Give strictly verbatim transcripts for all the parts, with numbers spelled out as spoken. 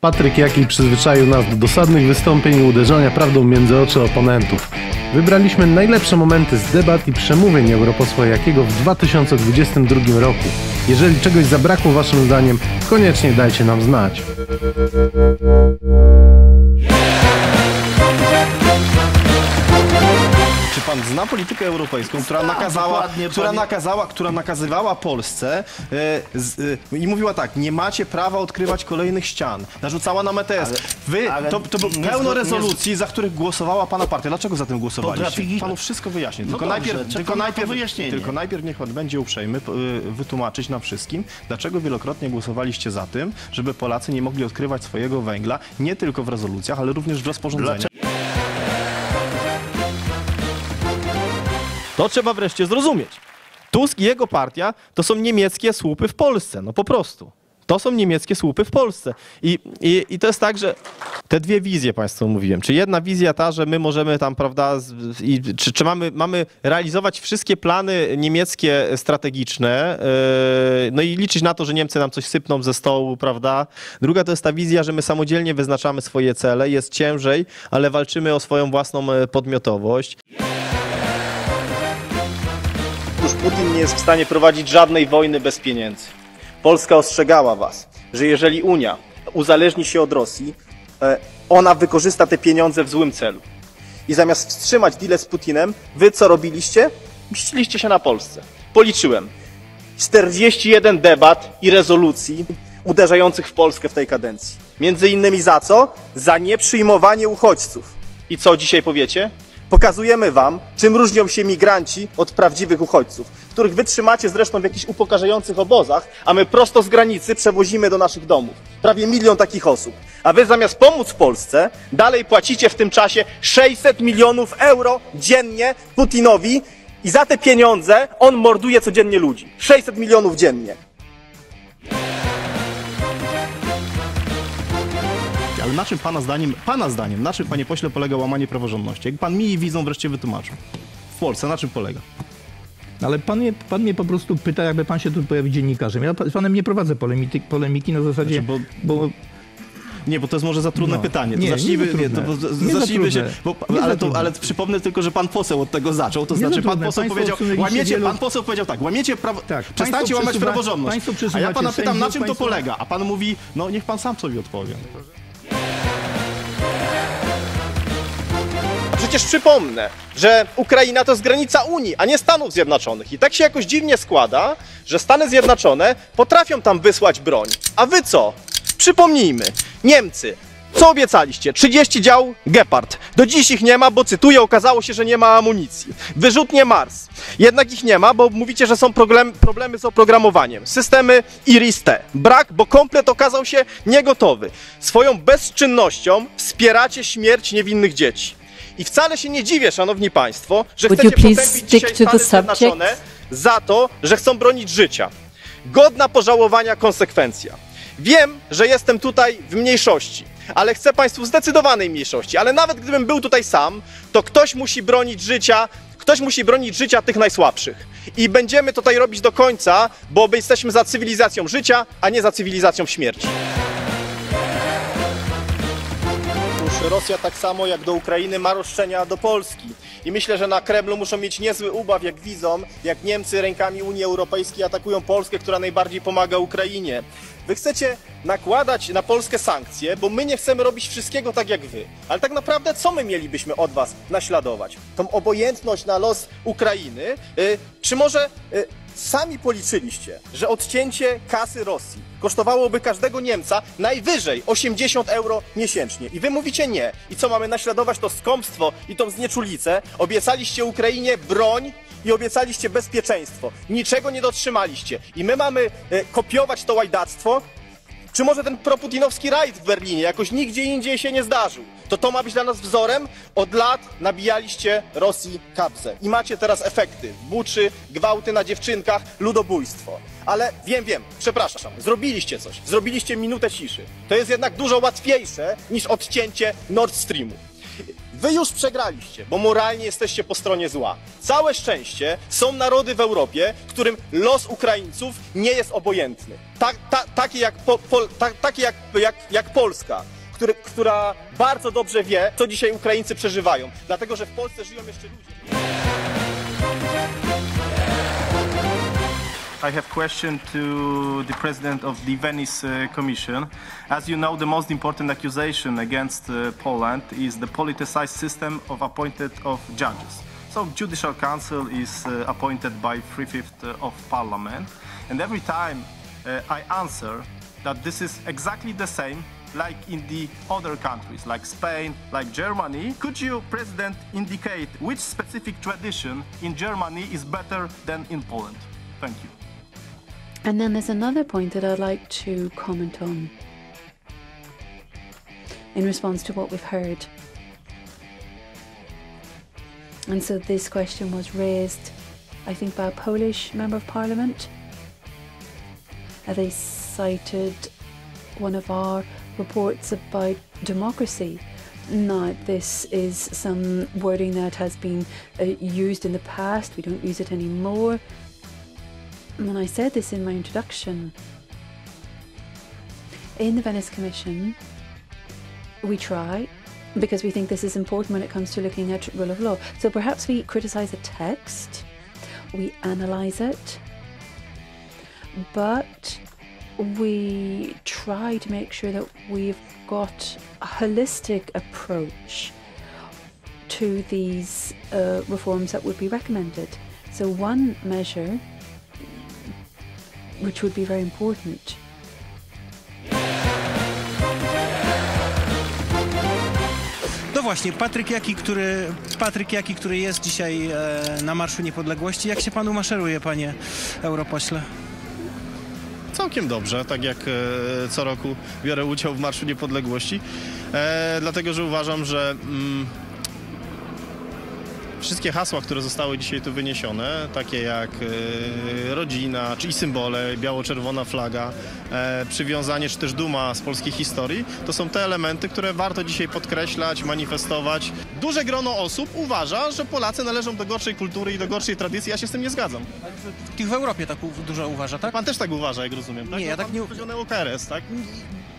Patryk Jaki przyzwyczaił nas do dosadnych wystąpień i uderzania prawdą między oczy oponentów. Wybraliśmy najlepsze momenty z debat i przemówień europosła Jakiego w dwa tysiące dwudziestym drugim roku. Jeżeli czegoś zabrakło waszym zdaniem, koniecznie dajcie nam znać. Czy pan zna politykę europejską, która nakazała, która nakazała, która nakazywała Polsce y, z, y, i mówiła tak, nie macie prawa odkrywać kolejnych ścian. Narzucała nam E T S. Wy, ale, to, to było pełno rezolucji, za których głosowała pana partia. Dlaczego za tym głosowaliście? Panu wszystko wyjaśnię. Tylko, no dobrze, najpierw, tylko, najpierw, tylko najpierw niech pan będzie uprzejmy y, wytłumaczyć nam wszystkim, dlaczego wielokrotnie głosowaliście za tym, żeby Polacy nie mogli odkrywać swojego węgla, nie tylko w rezolucjach, ale również w rozporządzeniach. To trzeba wreszcie zrozumieć. Tusk i jego partia to są niemieckie słupy w Polsce. No po prostu. To są niemieckie słupy w Polsce. I, i, i to jest tak, że te dwie wizje państwu mówiłem. Czy jedna wizja ta, że my możemy tam, prawda, z, i, czy, czy mamy, mamy realizować wszystkie plany niemieckie strategiczne, yy, no i liczyć na to, że Niemcy nam coś sypną ze stołu, prawda. Druga to jest ta wizja, że my samodzielnie wyznaczamy swoje cele, jest ciężej, ale walczymy o swoją własną podmiotowość. Putin nie jest w stanie prowadzić żadnej wojny bez pieniędzy. Polska ostrzegała was, że jeżeli Unia uzależni się od Rosji, ona wykorzysta te pieniądze w złym celu. I zamiast wstrzymać deal z Putinem, wy co robiliście? Mściliście się na Polsce. Policzyłem. czterdzieści jeden debat i rezolucji uderzających w Polskę w tej kadencji. Między innymi za co? Za nieprzyjmowanie uchodźców. I co dzisiaj powiecie? Pokazujemy wam, czym różnią się migranci od prawdziwych uchodźców, których wy trzymacie zresztą w jakichś upokarzających obozach, a my prosto z granicy przewozimy do naszych domów. Prawie milion takich osób. A wy zamiast pomóc Polsce, dalej płacicie w tym czasie sześćset milionów euro dziennie Putinowi i za te pieniądze on morduje codziennie ludzi. sześćset milionów dziennie. Ale na czym pana zdaniem, pana zdaniem, na czym, panie pośle, polega łamanie praworządności? Jak pan mi i widzą wreszcie wytłumaczył. W Polsce na czym polega? Ale pan mnie, pan mnie po prostu pyta, jakby pan się tu pojawił dziennikarzem. Ja z panem nie prowadzę polemiki, polemiki na zasadzie... Znaczy, bo... bo... Nie, bo to jest może za trudne no. pytanie. To nie, zacznijmy, nie nie, to, to, nie zacznijmy się. Bo, ale, to, ale przypomnę tylko, że pan poseł od tego zaczął. To nie znaczy, pan poseł, powiedział, łamiecie, wielu... pan poseł powiedział tak, łamiecie prawo. Tak, przestańcie łamać praworządność. A ja pana pytam, na czym to polega? A pan mówi, no niech pan sam sobie odpowie. Przecież przypomnę, że Ukraina to jest granica Unii, a nie Stanów Zjednoczonych. I tak się jakoś dziwnie składa, że Stany Zjednoczone potrafią tam wysłać broń. A wy co? Przypomnijmy, Niemcy, co obiecaliście? trzydzieści dział Gepard. Do dziś ich nie ma, bo cytuję, okazało się, że nie ma amunicji. Wyrzutnie Mars. Jednak ich nie ma, bo mówicie, że są problem, problemy z oprogramowaniem. Systemy I R I S T. Brak, bo komplet okazał się niegotowy. Swoją bezczynnością wspieracie śmierć niewinnych dzieci. I wcale się nie dziwię, szanowni państwo, że chcecie potępić dzisiaj Stany Zjednoczone za to, że chcą bronić życia. Godna pożałowania konsekwencja. Wiem, że jestem tutaj w mniejszości, ale chcę państwu zdecydowanej mniejszości. Ale nawet gdybym był tutaj sam, to ktoś musi bronić życia, ktoś musi bronić życia tych najsłabszych. I będziemy tutaj robić do końca, bo jesteśmy za cywilizacją życia, a nie za cywilizacją śmierci. Rosja tak samo jak do Ukrainy ma roszczenia do Polski. I myślę, że na Kremlu muszą mieć niezły ubaw, jak widzą, jak Niemcy rękami Unii Europejskiej atakują Polskę, która najbardziej pomaga Ukrainie. Wy chcecie nakładać na Polskę sankcje, bo my nie chcemy robić wszystkiego tak jak wy. Ale tak naprawdę co my mielibyśmy od was naśladować? Tą obojętność na los Ukrainy? Yy, czy może... Yy, Sami policzyliście, że odcięcie kasy Rosji kosztowałoby każdego Niemca najwyżej osiemdziesiąt euro miesięcznie. I wy mówicie nie. I co, mamy naśladować to skąpstwo i tą znieczulicę? Obiecaliście Ukrainie broń i obiecaliście bezpieczeństwo. Niczego nie dotrzymaliście. I my mamy e, kopiować to łajdactwo? Czy może ten proputinowski rajd w Berlinie jakoś nigdzie indziej się nie zdarzył? To to ma być dla nas wzorem? Od lat nabijaliście Rosji kapsę. I macie teraz efekty. Buczy, gwałty na dziewczynkach, ludobójstwo. Ale wiem, wiem, przepraszam, zrobiliście coś. Zrobiliście minutę ciszy. To jest jednak dużo łatwiejsze niż odcięcie Nord Streamu. Wy już przegraliście, bo moralnie jesteście po stronie zła. Całe szczęście są narody w Europie, którym los Ukraińców nie jest obojętny. Tak, ta, takie jak, po, pol, ta, takie jak, jak, jak Polska, który, która bardzo dobrze wie, co dzisiaj Ukraińcy przeżywają. Dlatego, że w Polsce żyją jeszcze ludzie. I have a question to the president of the Venice uh, Commission. As you know, the most important accusation against uh, Poland is the politicized system of appointment of judges. So Judicial Council is uh, appointed by three-fifths uh, of Parliament. And every time uh, I answer that this is exactly the same like in the other countries, like Spain, like Germany. Could you, President, indicate which specific tradition in Germany is better than in Poland? Thank you. And then there's another point that I'd like to comment on in response to what we've heard. And so this question was raised, I think, by a Polish Member of Parliament. They cited one of our reports about democracy. Now, this is some wording that has been uh, used in the past. We don't use it anymore. When I said this in my introduction, in the Venice Commission, we try, because we think this is important when it comes to looking at rule of law. So perhaps we criticize a text, we analyze it, but we try to make sure that we've got a holistic approach to these uh, reforms that would be recommended. So one measure which would be very important. No właśnie, Patryk Jaki, który, Patryk Jaki, który jest dzisiaj e, na Marszu Niepodległości. Jak się panu maszeruje, panie europośle? Całkiem dobrze, tak jak e, co roku biorę udział w Marszu Niepodległości, e, dlatego że uważam, że mm, wszystkie hasła, które zostały dzisiaj tu wyniesione, takie jak e, rodzina, czy i symbole, biało-czerwona flaga, e, przywiązanie, czy też duma z polskiej historii, to są te elementy, które warto dzisiaj podkreślać, manifestować. Duże grono osób uważa, że Polacy należą do gorszej kultury i do gorszej tradycji. Ja się z tym nie zgadzam. Tych w Europie tak dużo uważa, tak? Pan też tak uważa, jak rozumiem, tak? Nie, ja tak nie... Pan o K R S, tak?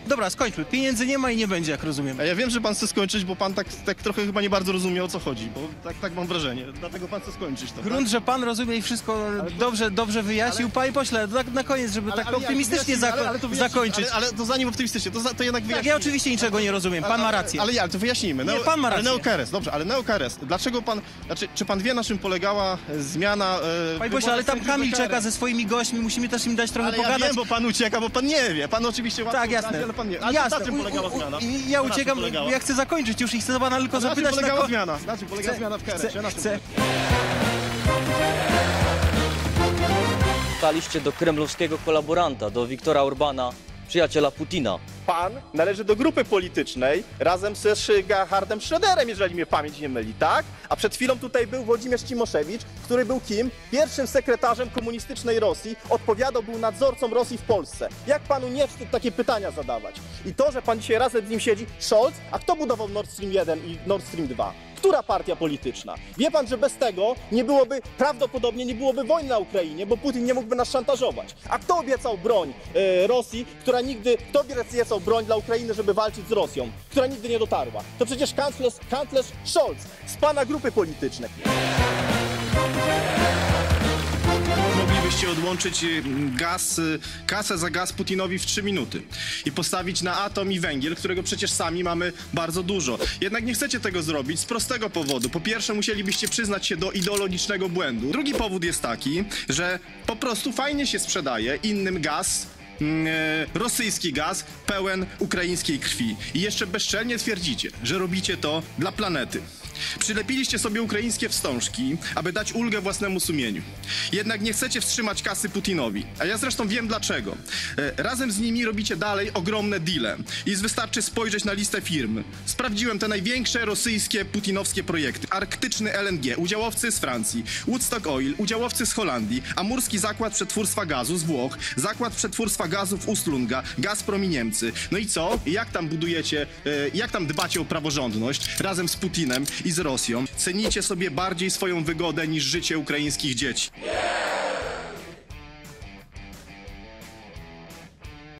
Dobra, skończmy. Pieniędzy nie ma i nie będzie, jak rozumiem. A ja wiem, że pan chce skończyć, bo pan tak, tak trochę chyba nie bardzo rozumie, o co chodzi, bo tak, tak mam wrażenie. Dlatego pan chce skończyć to. Grunt, tak? Że pan rozumie i wszystko ale dobrze, to... dobrze wyjaśnił. Ale... Panie pośle, na, na koniec, żeby ale, tak optymistycznie ale, ale, ale to wyjaśni... zakończyć. Ale, ale to zanim optymistycznie, to, za, to jednak wyjaśnijmy. Tak, ja oczywiście niczego nie rozumiem. Pan ale, ale, ma rację. Ale, ale, ale to wyjaśnijmy. Neo... Nie, pan ma rację. Ale neo-K R S, dobrze, ale neo-K R S. Dlaczego pan... Znaczy, czy pan wie, na czym polegała zmiana... E, Panie pośle, ale tam Kamil czeka ze swoimi gośćmi, musimy też im dać trochę ale pogadać. Ja wiem, bo pan ucieka, bo pan nie wie. Pan oczywiście łatwo... Tak, jasne. Ale pan nie. A jasne. Na czym polegała zmiana? Ja uciekam, ja chcę zakończyć już i chcę pana tylko zapytać... Na czym polegała zmiana? Na czym polegała zmiana w K R S? Staliście do kremlowskiego kolaboranta, do Wiktora Urbana, przyjaciela Putina. Pan należy do grupy politycznej razem ze Szyga Hardem Schröderem, jeżeli mnie pamięć nie myli, tak? A przed chwilą tutaj był Włodzimierz Cimoszewicz, który był kim? Pierwszym sekretarzem komunistycznej Rosji, odpowiadał, był nadzorcą Rosji w Polsce. Jak panu nie wstyd takie pytania zadawać? I to, że pan dzisiaj razem z nim siedzi, Scholz, a kto budował Nord Stream jeden i Nord Stream dwa? Która partia polityczna? Wie pan, że bez tego nie byłoby, prawdopodobnie nie byłoby wojny na Ukrainie, bo Putin nie mógłby nas szantażować. A kto obiecał broń e, Rosji, która nigdy, kto obiecał broń dla Ukrainy, żeby walczyć z Rosją, która nigdy nie dotarła? To przecież kanclerz, kanclerz Scholz z pana grupy politycznej. Moglibyście odłączyć gaz, kasę za gaz Putinowi w trzy minuty i postawić na atom i węgiel, którego przecież sami mamy bardzo dużo. Jednak nie chcecie tego zrobić z prostego powodu. Po pierwsze, musielibyście przyznać się do ideologicznego błędu. Drugi powód jest taki, że po prostu fajnie się sprzedaje innym gaz, rosyjski gaz pełen ukraińskiej krwi. I jeszcze bezczelnie twierdzicie, że robicie to dla planety. Przylepiliście sobie ukraińskie wstążki, aby dać ulgę własnemu sumieniu. Jednak nie chcecie wstrzymać kasy Putinowi. A ja zresztą wiem dlaczego. Razem z nimi robicie dalej ogromne deale. I wystarczy spojrzeć na listę firm. Sprawdziłem te największe rosyjskie, putinowskie projekty. Arktyczny L N G, udziałowcy z Francji, Woodstock Oil, udziałowcy z Holandii, Amurski Zakład Przetwórstwa Gazu z Włoch, Zakład Przetwórstwa Gazu w Ustlunga, Gazprom i Niemcy. No i co? Jak tam budujecie, jak tam dbacie o praworządność razem z Putinem i z Rosją? Cenicie sobie bardziej swoją wygodę niż życie ukraińskich dzieci.